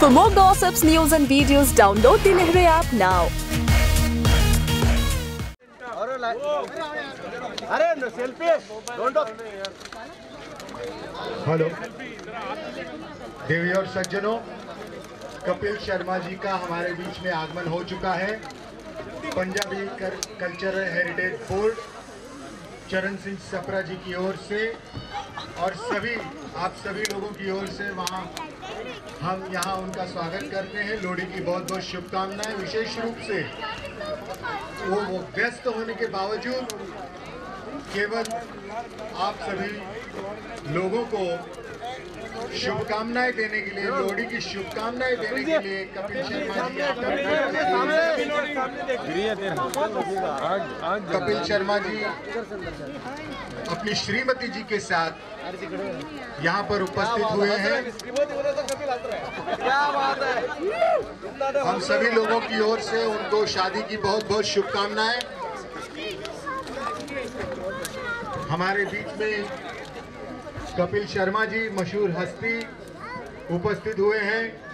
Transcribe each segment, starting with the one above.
For more gossips, news and videos, download the Lohri app now. अरे selfie hello देवी और सज्जनों, कपिल शर्मा जी का हमारे बीच में आगमन हो चुका है। पंजाबी कल्चरल हेरिटेज बोर्ड चरण सिंह सप्रा जी की ओर से और सभी आप सभी लोगों की ओर से वहाँ हम यहाँ उनका स्वागत करते हैं। लोहड़ी की बहुत बहुत शुभकामनाएं। विशेष रूप से वो व्यस्त होने के बावजूद केवल आप सभी लोगों को शुभकामनाएं देने के लिए, लोहड़ी की शुभकामनाएं देने के लिए कपिल शर्मा जी अपनी श्रीमती जी के साथ यहाँ पर उपस्थित हुए हैं। हम सभी लोगों की ओर से उनको शादी की बहुत बहुत शुभकामनाएं। हमारे बीच में कपिल शर्मा जी मशहूर हस्ती उपस्थित हुए हैं।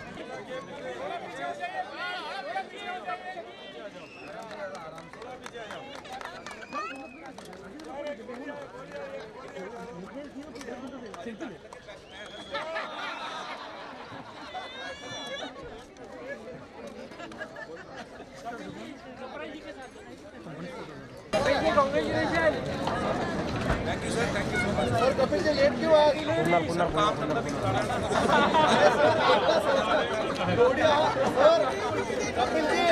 Thank you sir, thank you so much. Sir Kapil ji late क्यों आए? कपिल जी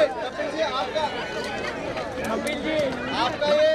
आपका ये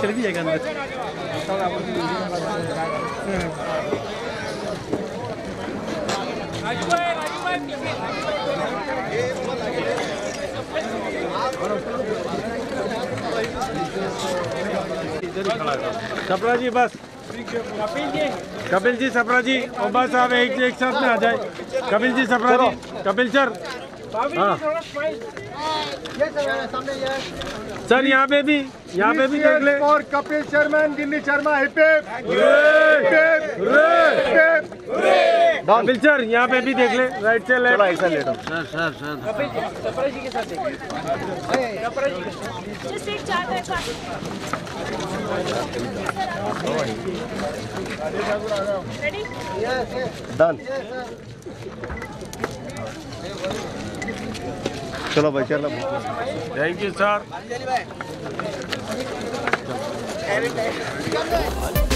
चल भी जाएगा अंदर। सप्रा जी बस, कपिल जी सप्रा जी और बस आप एक साथ में आ जाए। कपिल जी सप्रा जी, कपिल सर हाँ सर यहाँ पे भी देख ले। और कपिल शर्मा गिन्नी शर्मा कपिल सर यहाँ पे भी देख ले। राइट से लेफ्ट डन। चलो भाई चलो, थैंक यू सर।